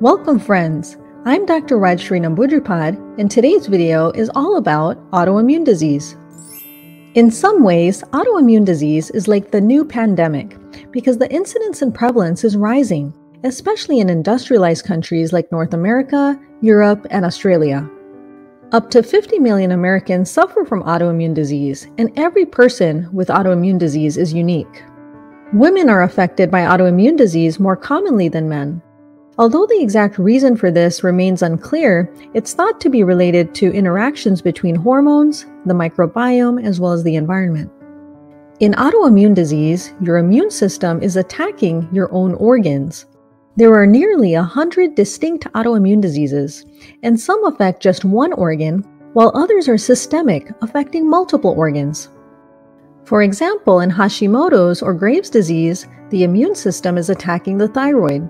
Welcome friends, I'm Dr. Rajsree Nambudripad, and today's video is all about autoimmune disease. In some ways, autoimmune disease is like the new pandemic because the incidence and prevalence is rising, especially in industrialized countries like North America, Europe, and Australia. Up to 50 million Americans suffer from autoimmune disease, and every person with autoimmune disease is unique. Women are affected by autoimmune disease more commonly than men. Although the exact reason for this remains unclear, it's thought to be related to interactions between hormones, the microbiome, as well as the environment. In autoimmune disease, your immune system is attacking your own organs. There are nearly 100 distinct autoimmune diseases, and some affect just one organ, while others are systemic, affecting multiple organs. For example, in Hashimoto's or Graves' disease, the immune system is attacking the thyroid.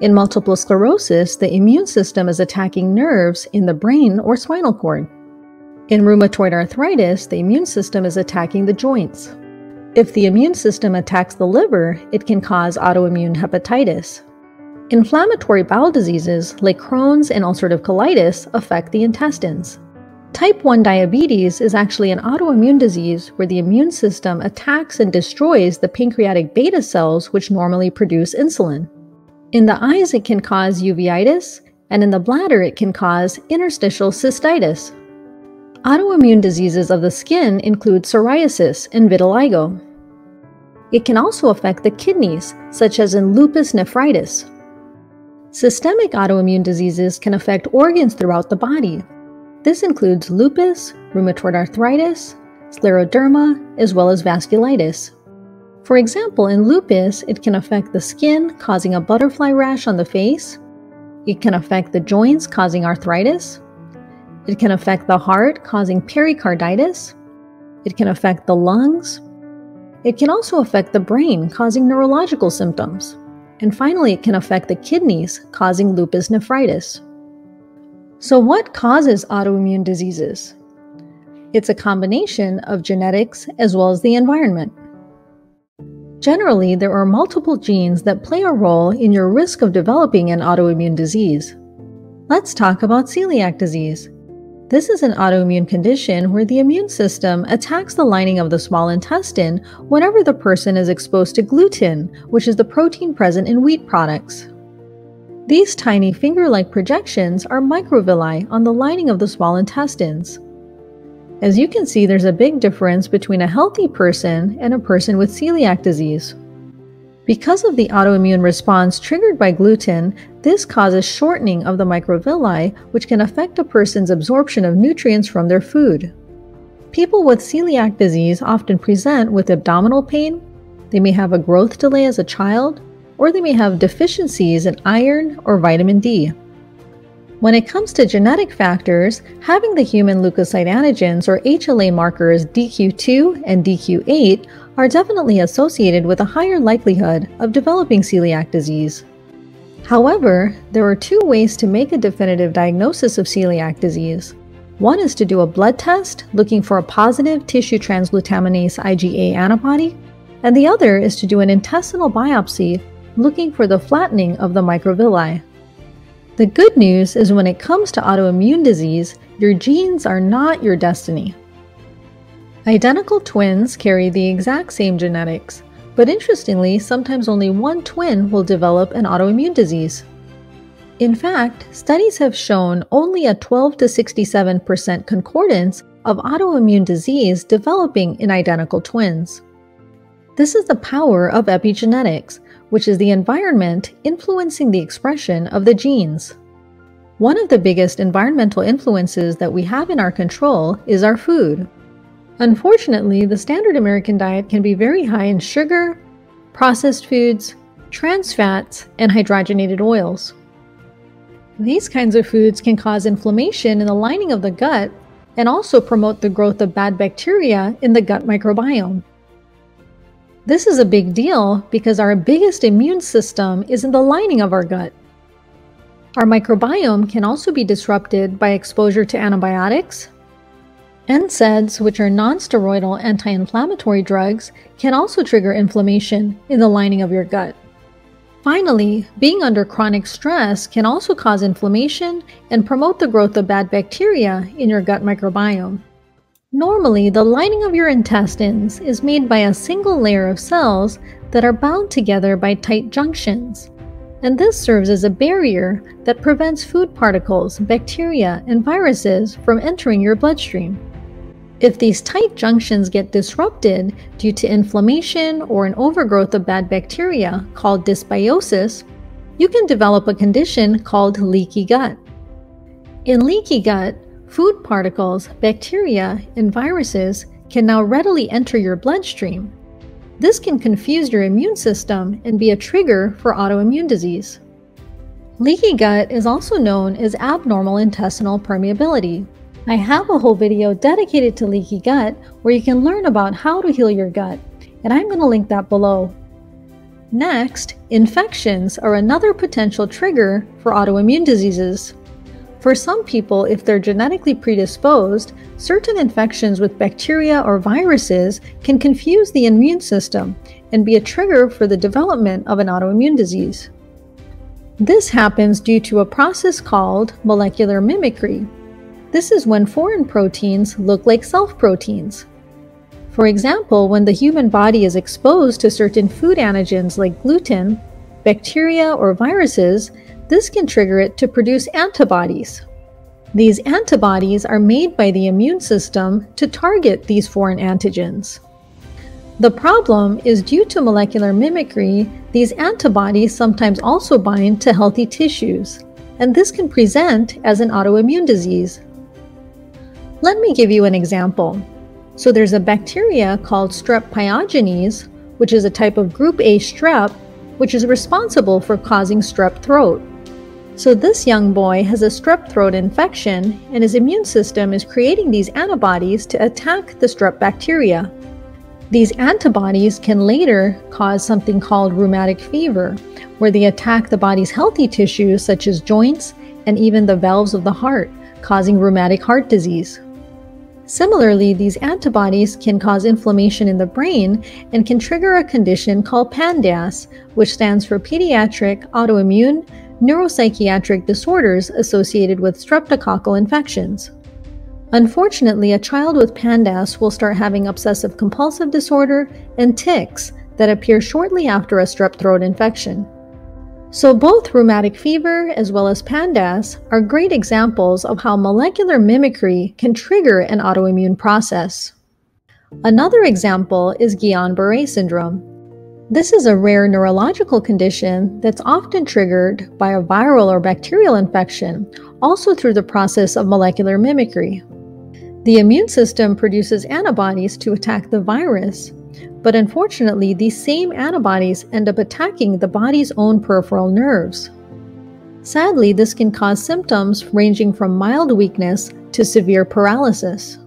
In multiple sclerosis, the immune system is attacking nerves in the brain or spinal cord. In rheumatoid arthritis, the immune system is attacking the joints. If the immune system attacks the liver, it can cause autoimmune hepatitis. Inflammatory bowel diseases like Crohn's and ulcerative colitis affect the intestines. Type 1 diabetes is actually an autoimmune disease where the immune system attacks and destroys the pancreatic beta cells which normally produce insulin. In the eyes, it can cause uveitis, and in the bladder, it can cause interstitial cystitis. Autoimmune diseases of the skin include psoriasis and vitiligo. It can also affect the kidneys, such as in lupus nephritis. Systemic autoimmune diseases can affect organs throughout the body. This includes lupus, rheumatoid arthritis, scleroderma, as well as vasculitis. For example, in lupus, it can affect the skin, causing a butterfly rash on the face. It can affect the joints, causing arthritis. It can affect the heart, causing pericarditis. It can affect the lungs. It can also affect the brain, causing neurological symptoms. And finally, it can affect the kidneys, causing lupus nephritis. So what causes autoimmune diseases? It's a combination of genetics as well as the environment. Generally, there are multiple genes that play a role in your risk of developing an autoimmune disease. Let's talk about celiac disease. This is an autoimmune condition where the immune system attacks the lining of the small intestine whenever the person is exposed to gluten, which is the protein present in wheat products. These tiny finger-like projections are microvilli on the lining of the small intestines. As you can see, there's a big difference between a healthy person and a person with celiac disease. Because of the autoimmune response triggered by gluten, this causes shortening of the microvilli, which can affect a person's absorption of nutrients from their food. People with celiac disease often present with abdominal pain, they may have a growth delay as a child, or they may have deficiencies in iron or vitamin D. When it comes to genetic factors, having the human leukocyte antigens or HLA markers DQ2 and DQ8 are definitely associated with a higher likelihood of developing celiac disease. However, there are two ways to make a definitive diagnosis of celiac disease. One is to do a blood test looking for a positive tissue transglutaminase IgA antibody, and the other is to do an intestinal biopsy looking for the flattening of the microvilli. The good news is when it comes to autoimmune disease, your genes are not your destiny. Identical twins carry the exact same genetics, but interestingly, sometimes only one twin will develop an autoimmune disease. In fact, studies have shown only a 12 to 67% concordance of autoimmune disease developing in identical twins. This is the power of epigenetics, which is the environment influencing the expression of the genes. One of the biggest environmental influences that we have in our control is our food. Unfortunately, the standard American diet can be very high in sugar, processed foods, trans fats, and hydrogenated oils. These kinds of foods can cause inflammation in the lining of the gut and also promote the growth of bad bacteria in the gut microbiome. This is a big deal because our biggest immune system is in the lining of our gut. Our microbiome can also be disrupted by exposure to antibiotics. NSAIDs, which are non-steroidal anti-inflammatory drugs, can also trigger inflammation in the lining of your gut. Finally, being under chronic stress can also cause inflammation and promote the growth of bad bacteria in your gut microbiome. Normally, the lining of your intestines is made by a single layer of cells that are bound together by tight junctions, and this serves as a barrier that prevents food particles, bacteria, and viruses from entering your bloodstream. If these tight junctions get disrupted due to inflammation or an overgrowth of bad bacteria called dysbiosis, you can develop a condition called leaky gut. In leaky gut, food particles, bacteria, and viruses can now readily enter your bloodstream. This can confuse your immune system and be a trigger for autoimmune disease. Leaky gut is also known as abnormal intestinal permeability. I have a whole video dedicated to leaky gut where you can learn about how to heal your gut, and I'm going to link that below. Next, infections are another potential trigger for autoimmune diseases. For some people, if they're genetically predisposed, certain infections with bacteria or viruses can confuse the immune system and be a trigger for the development of an autoimmune disease. This happens due to a process called molecular mimicry. This is when foreign proteins look like self-proteins. For example, when the human body is exposed to certain food antigens like gluten, bacteria, or viruses, this can trigger it to produce antibodies. These antibodies are made by the immune system to target these foreign antigens. The problem is due to molecular mimicry, these antibodies sometimes also bind to healthy tissues, and this can present as an autoimmune disease. Let me give you an example. So there's a bacteria called Strep pyogenes, which is a type of group A strep, which is responsible for causing strep throat. So this young boy has a strep throat infection, and his immune system is creating these antibodies to attack the strep bacteria. These antibodies can later cause something called rheumatic fever, where they attack the body's healthy tissues such as joints and even the valves of the heart, causing rheumatic heart disease. Similarly, these antibodies can cause inflammation in the brain and can trigger a condition called PANDAS, which stands for Pediatric Autoimmune Neuropsychiatric Disorders Associated with Streptococcal Infections. Unfortunately, a child with PANDAS will start having obsessive-compulsive disorder and tics that appear shortly after a strep throat infection. So both rheumatic fever as well as PANDAS are great examples of how molecular mimicry can trigger an autoimmune process. Another example is Guillain-Barré syndrome. This is a rare neurological condition that's often triggered by a viral or bacterial infection, also through the process of molecular mimicry. The immune system produces antibodies to attack the virus, but unfortunately, these same antibodies end up attacking the body's own peripheral nerves. Sadly, this can cause symptoms ranging from mild weakness to severe paralysis.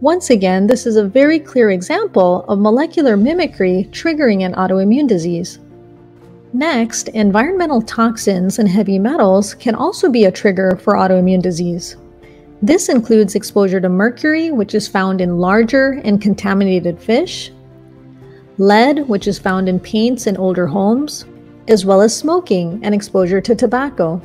Once again, this is a very clear example of molecular mimicry triggering an autoimmune disease. Next, environmental toxins and heavy metals can also be a trigger for autoimmune disease. This includes exposure to mercury, which is found in larger and contaminated fish, lead, which is found in paints in older homes, as well as smoking and exposure to tobacco.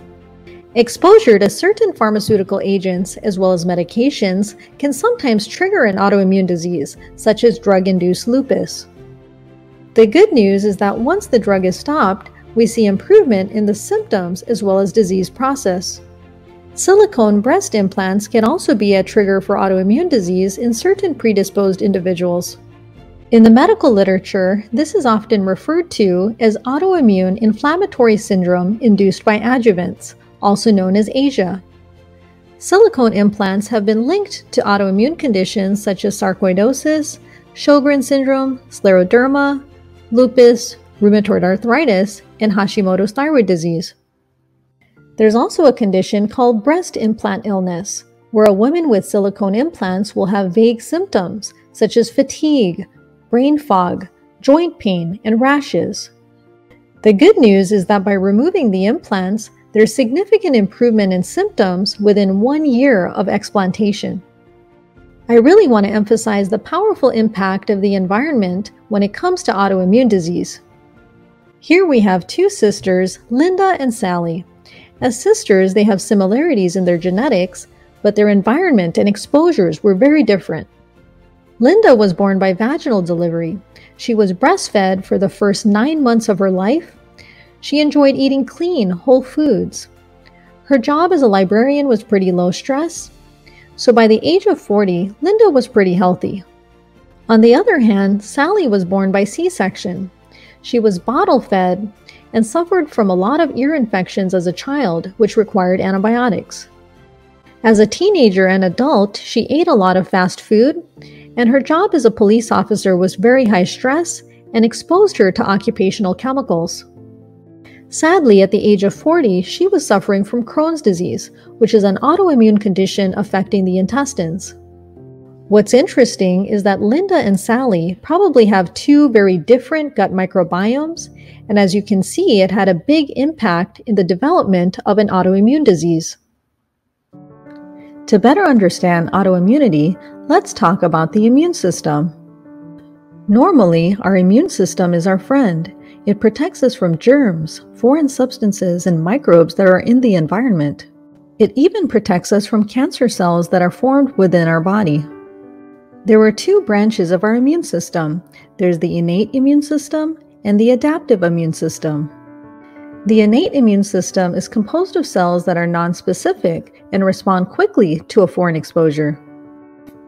Exposure to certain pharmaceutical agents as well as medications can sometimes trigger an autoimmune disease, such as drug-induced lupus. The good news is that once the drug is stopped, we see improvement in the symptoms as well as disease process. Silicone breast implants can also be a trigger for autoimmune disease in certain predisposed individuals. In the medical literature, this is often referred to as autoimmune inflammatory syndrome induced by adjuvants, also known as ASIA. Silicone implants have been linked to autoimmune conditions such as sarcoidosis, Sjogren syndrome, scleroderma, lupus, rheumatoid arthritis, and Hashimoto's thyroid disease. There's also a condition called breast implant illness, where a woman with silicone implants will have vague symptoms such as fatigue, brain fog, joint pain, and rashes. The good news is that by removing the implants, there's significant improvement in symptoms within 1 year of explantation. I really want to emphasize the powerful impact of the environment when it comes to autoimmune disease. Here we have two sisters, Linda and Sally. As sisters, they have similarities in their genetics, but their environment and exposures were very different. Linda was born by vaginal delivery. She was breastfed for the first 9 months of her life. She enjoyed eating clean, whole foods. Her job as a librarian was pretty low stress. So by the age of 40, Linda was pretty healthy. On the other hand, Sally was born by C-section. She was bottle fed and suffered from a lot of ear infections as a child, which required antibiotics. As a teenager and adult, she ate a lot of fast food, and her job as a police officer was very high stress and exposed her to occupational chemicals. Sadly, at the age of 40, she was suffering from Crohn's disease, which is an autoimmune condition affecting the intestines. What's interesting is that Linda and Sally probably have two very different gut microbiomes, and as you can see, it had a big impact in the development of an autoimmune disease. To better understand autoimmunity, let's talk about the immune system. Normally, our immune system is our friend. It protects us from germs, foreign substances, and microbes that are in the environment. It even protects us from cancer cells that are formed within our body. There are two branches of our immune system. There's the innate immune system and the adaptive immune system. The innate immune system is composed of cells that are nonspecific and respond quickly to a foreign exposure.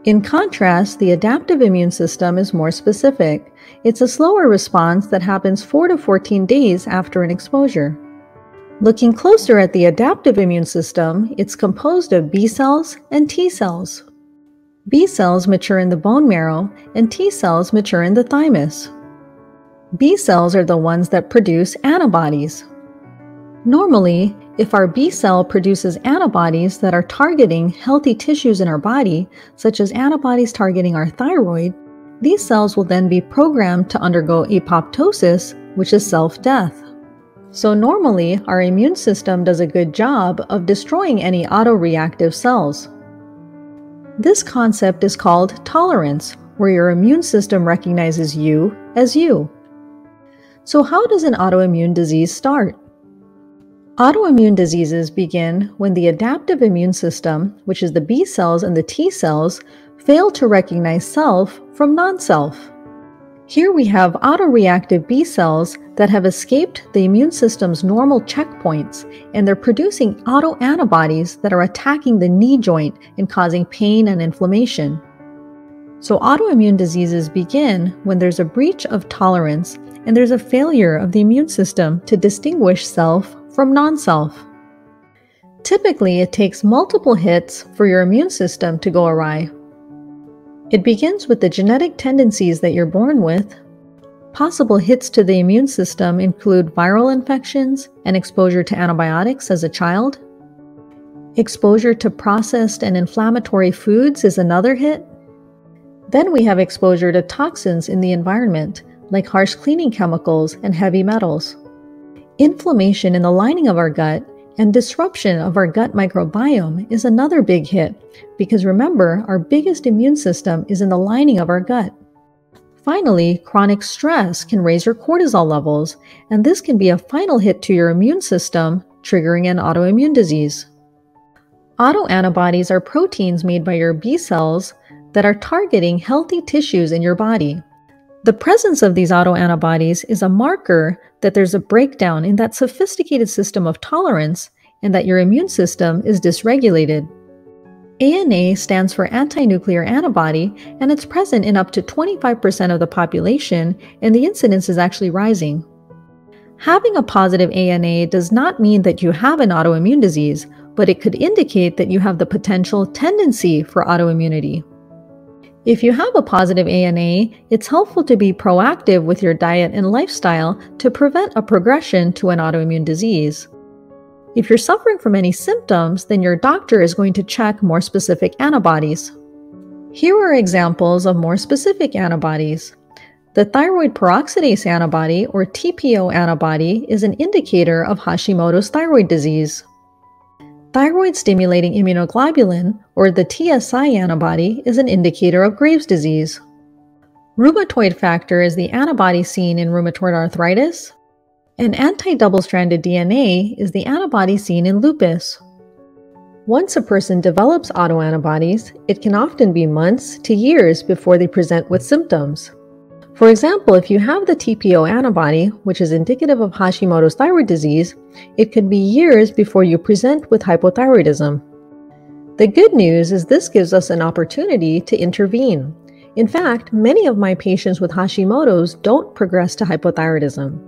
In contrast, the adaptive immune system is more specific. It's a slower response that happens 4 to 14 days after an exposure. Looking closer at the adaptive immune system, it's composed of B cells and T cells. B cells mature in the bone marrow, and T cells mature in the thymus. B cells are the ones that produce antibodies. Normally, if our B cell produces antibodies that are targeting healthy tissues in our body, such as antibodies targeting our thyroid, these cells will then be programmed to undergo apoptosis, which is self-death. So normally, our immune system does a good job of destroying any autoreactive cells. This concept is called tolerance, where your immune system recognizes you as you. So how does an autoimmune disease start? Autoimmune diseases begin when the adaptive immune system, which is the B cells and the T cells, fail to recognize self from non-self. Here we have autoreactive B cells that have escaped the immune system's normal checkpoints, and they're producing autoantibodies that are attacking the knee joint and causing pain and inflammation. So autoimmune diseases begin when there's a breach of tolerance and there's a failure of the immune system to distinguish self from non-self. Typically, it takes multiple hits for your immune system to go awry. It begins with the genetic tendencies that you're born with. Possible hits to the immune system include viral infections and exposure to antibiotics as a child. Exposure to processed and inflammatory foods is another hit. Then we have exposure to toxins in the environment, like harsh cleaning chemicals and heavy metals. Inflammation in the lining of our gut and disruption of our gut microbiome is another big hit, because remember, our biggest immune system is in the lining of our gut. Finally, chronic stress can raise your cortisol levels, and this can be a final hit to your immune system, triggering an autoimmune disease. Autoantibodies are proteins made by your B cells that are targeting healthy tissues in your body. The presence of these autoantibodies is a marker that there's a breakdown in that sophisticated system of tolerance and that your immune system is dysregulated. ANA stands for anti-nuclear antibody, and it's present in up to 25% of the population, and the incidence is actually rising. Having a positive ANA does not mean that you have an autoimmune disease, but it could indicate that you have the potential tendency for autoimmunity. If you have a positive ANA, it's helpful to be proactive with your diet and lifestyle to prevent a progression to an autoimmune disease. If you're suffering from any symptoms, then your doctor is going to check more specific antibodies. Here are examples of more specific antibodies. The thyroid peroxidase antibody, or TPO antibody, is an indicator of Hashimoto's thyroid disease. Thyroid-stimulating immunoglobulin, or the TSI antibody, is an indicator of Graves' disease. Rheumatoid factor is the antibody seen in rheumatoid arthritis. An anti-double-stranded DNA is the antibody seen in lupus. Once a person develops autoantibodies, it can often be months to years before they present with symptoms. For example, if you have the TPO antibody, which is indicative of Hashimoto's thyroid disease, it could be years before you present with hypothyroidism. The good news is this gives us an opportunity to intervene. In fact, many of my patients with Hashimoto's don't progress to hypothyroidism.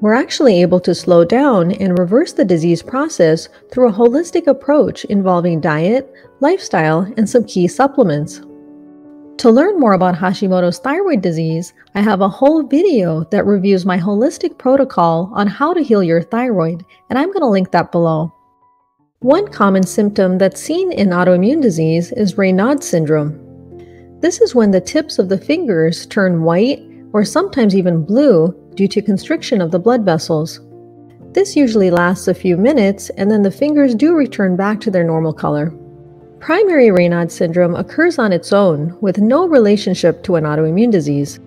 We're actually able to slow down and reverse the disease process through a holistic approach involving diet, lifestyle, and some key supplements. To learn more about Hashimoto's thyroid disease, I have a whole video that reviews my holistic protocol on how to heal your thyroid, and I'm going to link that below. One common symptom that's seen in autoimmune disease is Raynaud's syndrome. This is when the tips of the fingers turn white or sometimes even blue due to constriction of the blood vessels. This usually lasts a few minutes and then the fingers do return back to their normal color. Primary Raynaud's syndrome occurs on its own with no relationship to an autoimmune disease.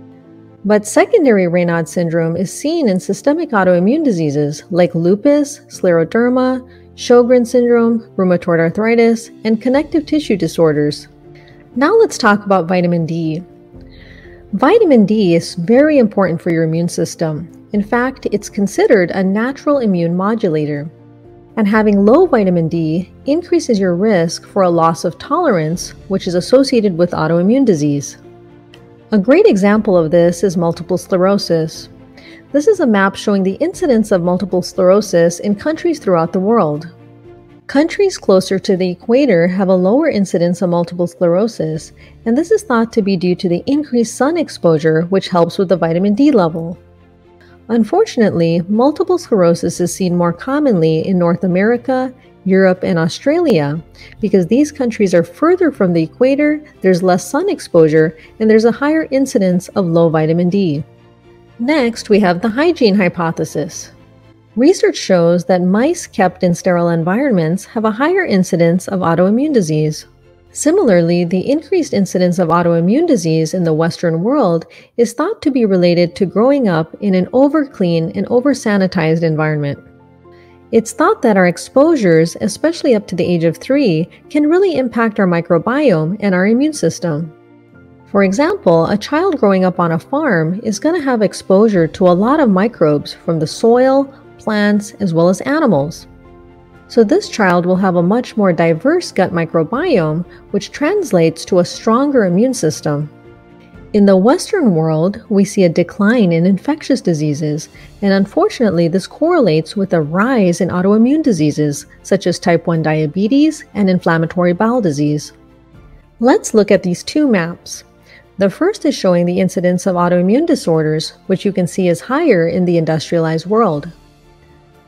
But secondary Raynaud's syndrome is seen in systemic autoimmune diseases like lupus, scleroderma, Sjogren syndrome, rheumatoid arthritis, and connective tissue disorders. Now let's talk about vitamin D. Vitamin D is very important for your immune system. In fact, it's considered a natural immune modulator. And having low vitamin D increases your risk for a loss of tolerance, which is associated with autoimmune disease. A great example of this is multiple sclerosis. This is a map showing the incidence of multiple sclerosis in countries throughout the world. Countries closer to the equator have a lower incidence of multiple sclerosis, and this is thought to be due to the increased sun exposure, which helps with the vitamin D level. Unfortunately, multiple sclerosis is seen more commonly in North America, Europe, and Australia. Because these countries are further from the equator, there's less sun exposure, and there's a higher incidence of low vitamin D. Next, we have the hygiene hypothesis. Research shows that mice kept in sterile environments have a higher incidence of autoimmune disease. Similarly, the increased incidence of autoimmune disease in the Western world is thought to be related to growing up in an over-clean and over-sanitized environment. It's thought that our exposures, especially up to the age of 3, can really impact our microbiome and our immune system. For example, a child growing up on a farm is going to have exposure to a lot of microbes from the soil, plants, as well as animals. So this child will have a much more diverse gut microbiome, which translates to a stronger immune system. In the Western world, we see a decline in infectious diseases, and unfortunately this correlates with a rise in autoimmune diseases such as Type 1 diabetes and inflammatory bowel disease. Let's look at these two maps. The first is showing the incidence of autoimmune disorders, which you can see is higher in the industrialized world.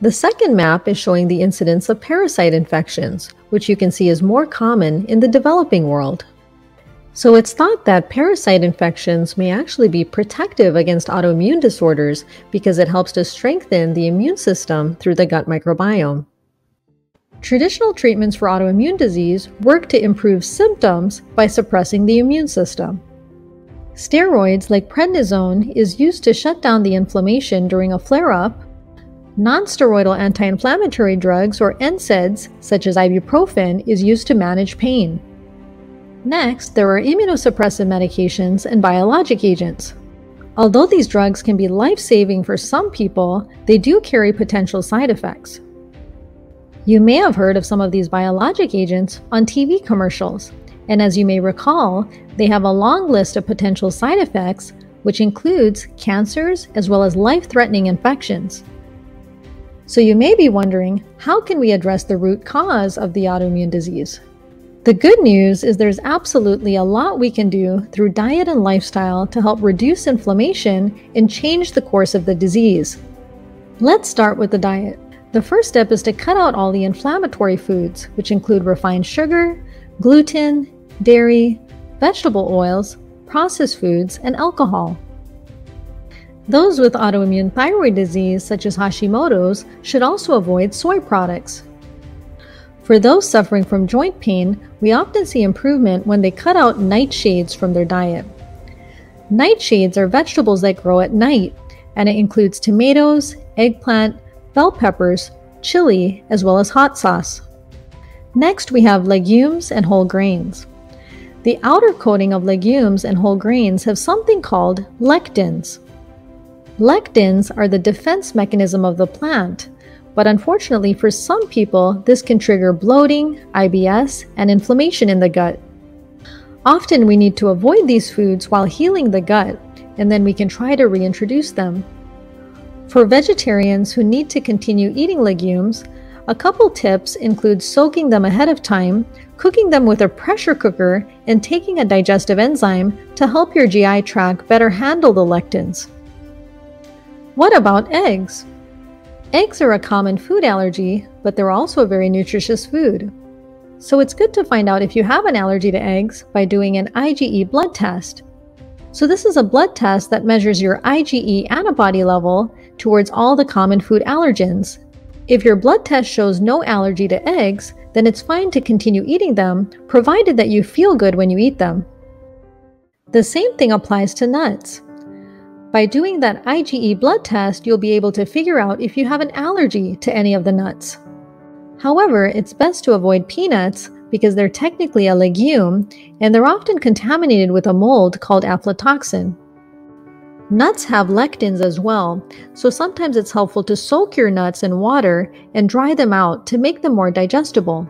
The second map is showing the incidence of parasite infections, which you can see is more common in the developing world. So it's thought that parasite infections may actually be protective against autoimmune disorders because it helps to strengthen the immune system through the gut microbiome. Traditional treatments for autoimmune disease work to improve symptoms by suppressing the immune system. Steroids like prednisone is used to shut down the inflammation during a flare-up. Non-steroidal anti-inflammatory drugs, or NSAIDs, such as ibuprofen, is used to manage pain. Next, there are immunosuppressive medications and biologic agents. Although these drugs can be life-saving for some people, they do carry potential side effects. You may have heard of some of these biologic agents on TV commercials. And as you may recall, they have a long list of potential side effects, which includes cancers as well as life-threatening infections. So you may be wondering, how can we address the root cause of the autoimmune disease? The good news is there's absolutely a lot we can do through diet and lifestyle to help reduce inflammation and change the course of the disease. Let's start with the diet. The first step is to cut out all the inflammatory foods, which include refined sugar, gluten, dairy, vegetable oils, processed foods, and alcohol. Those with autoimmune thyroid disease, such as Hashimoto's, should also avoid soy products. For those suffering from joint pain, we often see improvement when they cut out nightshades from their diet. Nightshades are vegetables that grow at night, and it includes tomatoes, eggplant, bell peppers, chili, as well as hot sauce. Next, we have legumes and whole grains. The outer coating of legumes and whole grains have something called lectins. Lectins are the defense mechanism of the plant, but unfortunately for some people, this can trigger bloating, IBS, and inflammation in the gut. Often we need to avoid these foods while healing the gut, and then we can try to reintroduce them. For vegetarians who need to continue eating legumes, a couple tips include soaking them ahead of time, cooking them with a pressure cooker, and taking a digestive enzyme to help your GI tract better handle the lectins. What about eggs? Eggs are a common food allergy, but they're also a very nutritious food. So it's good to find out if you have an allergy to eggs by doing an IgE blood test. So this is a blood test that measures your IgE antibody level towards all the common food allergens. If your blood test shows no allergy to eggs, then it's fine to continue eating them, provided that you feel good when you eat them. The same thing applies to nuts. By doing that IgE blood test, you'll be able to figure out if you have an allergy to any of the nuts. However, it's best to avoid peanuts because they're technically a legume and they're often contaminated with a mold called aflatoxin. Nuts have lectins as well, so sometimes it's helpful to soak your nuts in water and dry them out to make them more digestible.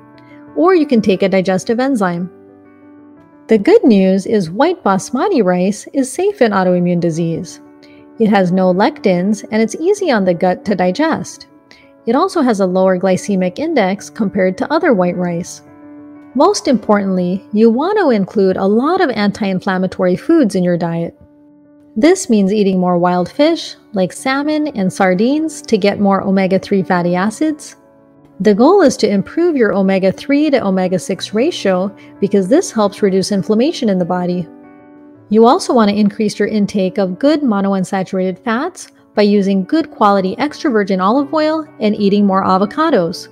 Or you can take a digestive enzyme. The good news is white basmati rice is safe in autoimmune disease. It has no lectins and it's easy on the gut to digest. It also has a lower glycemic index compared to other white rice. Most importantly, you want to include a lot of anti-inflammatory foods in your diet. This means eating more wild fish like salmon and sardines to get more omega-3 fatty acids. The goal is to improve your omega-3 to omega-6 ratio because this helps reduce inflammation in the body. You also want to increase your intake of good monounsaturated fats by using good quality extra virgin olive oil and eating more avocados.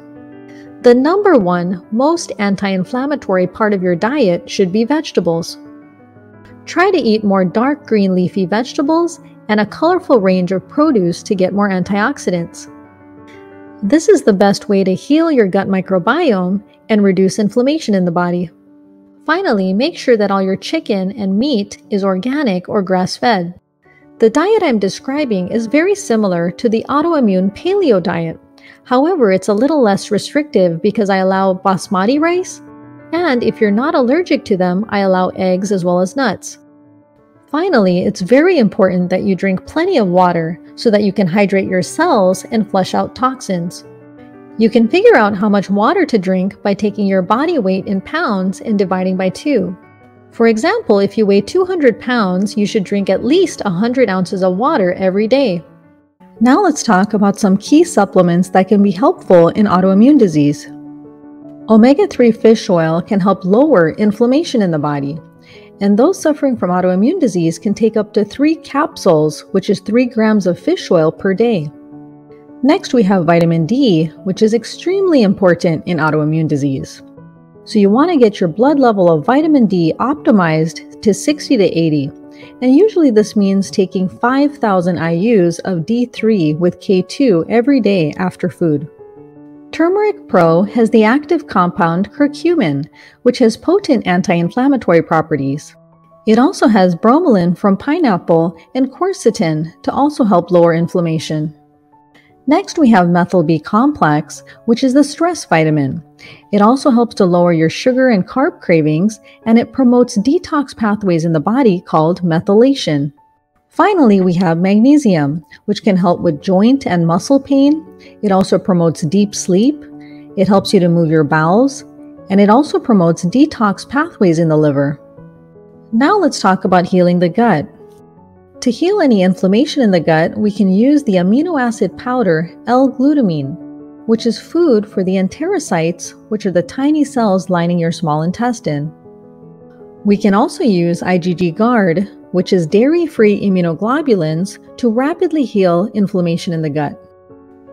The number one most anti-inflammatory part of your diet should be vegetables. Try to eat more dark green leafy vegetables and a colorful range of produce to get more antioxidants. This is the best way to heal your gut microbiome and reduce inflammation in the body. Finally, make sure that all your chicken and meat is organic or grass-fed. The diet I'm describing is very similar to the autoimmune paleo diet. However, it's a little less restrictive because I allow basmati rice, and if you're not allergic to them, I allow eggs as well as nuts. Finally, it's very important that you drink plenty of water so that you can hydrate your cells and flush out toxins. You can figure out how much water to drink by taking your body weight in pounds and dividing by 2. For example, if you weigh 200 pounds, you should drink at least 100 ounces of water every day. Now let's talk about some key supplements that can be helpful in autoimmune disease. Omega-3 fish oil can help lower inflammation in the body, and those suffering from autoimmune disease can take up to 3 capsules, which is 3 grams of fish oil per day. Next, we have vitamin D, which is extremely important in autoimmune disease. So you want to get your blood level of vitamin D optimized to 60 to 80, and usually this means taking 5,000 IUs of D3 with K2 every day after food. Turmeric Pro has the active compound curcumin, which has potent anti-inflammatory properties. It also has bromelain from pineapple and quercetin to also help lower inflammation. Next, we have methyl B complex, which is the stress vitamin. It also helps to lower your sugar and carb cravings, and it promotes detox pathways in the body called methylation. Finally, we have magnesium, which can help with joint and muscle pain. It also promotes deep sleep. It helps you to move your bowels, and it also promotes detox pathways in the liver. Now let's talk about healing the gut. To heal any inflammation in the gut, we can use the amino acid powder L-glutamine, which is food for the enterocytes, which are the tiny cells lining your small intestine. We can also use IgG Guard, which is dairy-free immunoglobulins, to rapidly heal inflammation in the gut.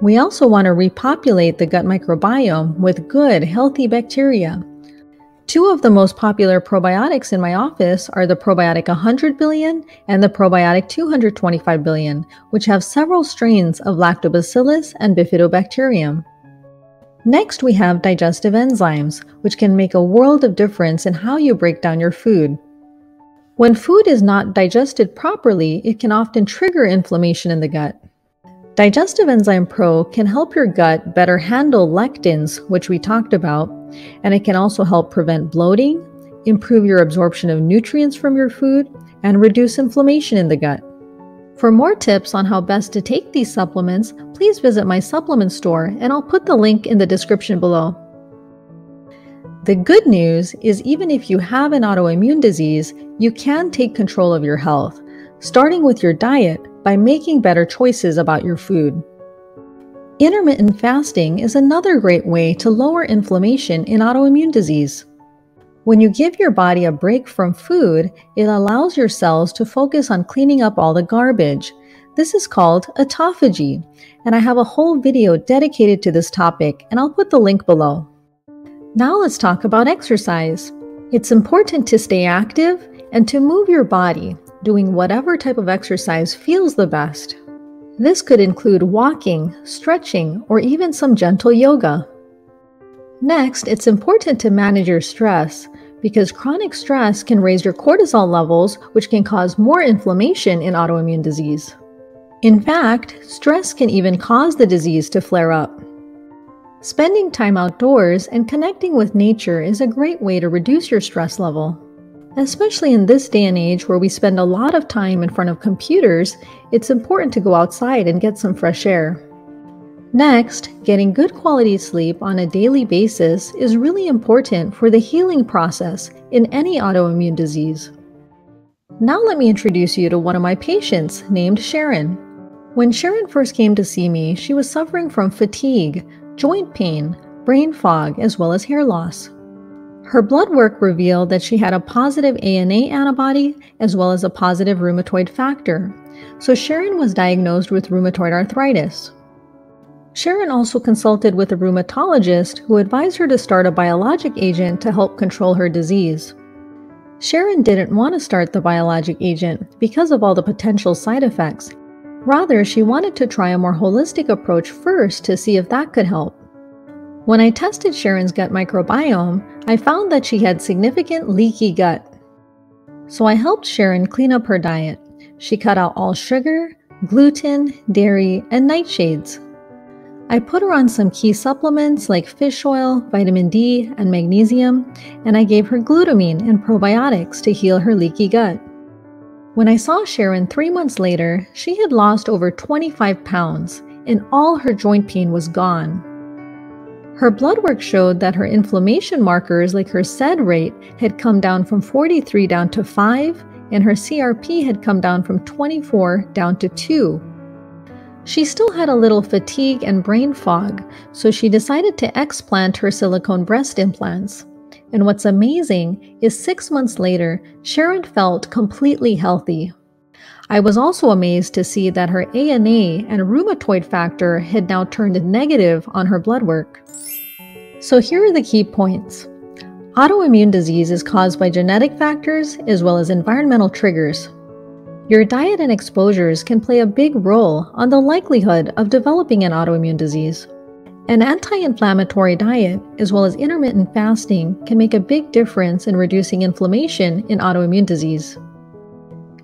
We also want to repopulate the gut microbiome with good, healthy bacteria. Two of the most popular probiotics in my office are the probiotic 100 billion and the probiotic 225 billion, which have several strains of lactobacillus and bifidobacterium. Next, we have digestive enzymes, which can make a world of difference in how you break down your food. When food is not digested properly, it can often trigger inflammation in the gut. Digestive Enzyme Pro can help your gut better handle lectins, which we talked about, and it can also help prevent bloating, improve your absorption of nutrients from your food, and reduce inflammation in the gut. For more tips on how best to take these supplements, please visit my supplement store, and I'll put the link in the description below. The good news is, even if you have an autoimmune disease, you can take control of your health, starting with your diet, by making better choices about your food. Intermittent fasting is another great way to lower inflammation in autoimmune disease. When you give your body a break from food, it allows your cells to focus on cleaning up all the garbage. This is called autophagy, and I have a whole video dedicated to this topic, and I'll put the link below. Now let's talk about exercise. It's important to stay active and to move your body, doing whatever type of exercise feels the best. This could include walking, stretching, or even some gentle yoga. Next, it's important to manage your stress, because chronic stress can raise your cortisol levels, which can cause more inflammation in autoimmune disease. In fact, stress can even cause the disease to flare up. Spending time outdoors and connecting with nature is a great way to reduce your stress level. Especially in this day and age where we spend a lot of time in front of computers, it's important to go outside and get some fresh air. Next, getting good quality sleep on a daily basis is really important for the healing process in any autoimmune disease. Now let me introduce you to one of my patients named Sharon. When Sharon first came to see me, she was suffering from fatigue, joint pain, brain fog, as well as hair loss. Her blood work revealed that she had a positive ANA antibody as well as a positive rheumatoid factor, so Sharon was diagnosed with rheumatoid arthritis. Sharon also consulted with a rheumatologist who advised her to start a biologic agent to help control her disease. Sharon didn't want to start the biologic agent because of all the potential side effects. Rather, she wanted to try a more holistic approach first to see if that could help. When I tested Sharon's gut microbiome, I found that she had significant leaky gut. So I helped Sharon clean up her diet. She cut out all sugar, gluten, dairy, and nightshades. I put her on some key supplements like fish oil, vitamin D, and magnesium, and I gave her glutamine and probiotics to heal her leaky gut. When I saw Sharon 3 months later, she had lost over 25 pounds, and all her joint pain was gone. Her blood work showed that her inflammation markers like her SED rate had come down from 43 down to 5, and her CRP had come down from 24 down to 2. She still had a little fatigue and brain fog, so she decided to explant her silicone breast implants. And what's amazing is 6 months later, Sharon felt completely healthy. I was also amazed to see that her ANA and rheumatoid factor had now turned negative on her blood work. So here are the key points. Autoimmune disease is caused by genetic factors as well as environmental triggers. Your diet and exposures can play a big role on the likelihood of developing an autoimmune disease. An anti-inflammatory diet as well as intermittent fasting can make a big difference in reducing inflammation in autoimmune disease.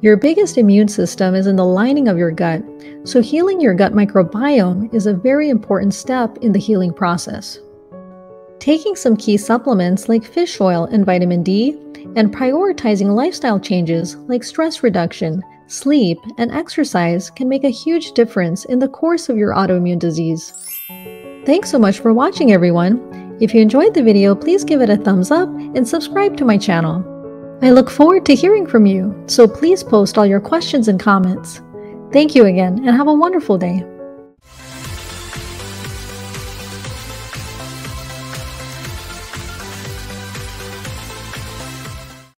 Your biggest immune system is in the lining of your gut, so healing your gut microbiome is a very important step in the healing process. Taking some key supplements like fish oil and vitamin D, and prioritizing lifestyle changes like stress reduction, sleep, and exercise can make a huge difference in the course of your autoimmune disease. Thanks so much for watching, everyone. If you enjoyed the video, please give it a thumbs up and subscribe to my channel. I look forward to hearing from you, so please post all your questions and comments. Thank you again, and have a wonderful day.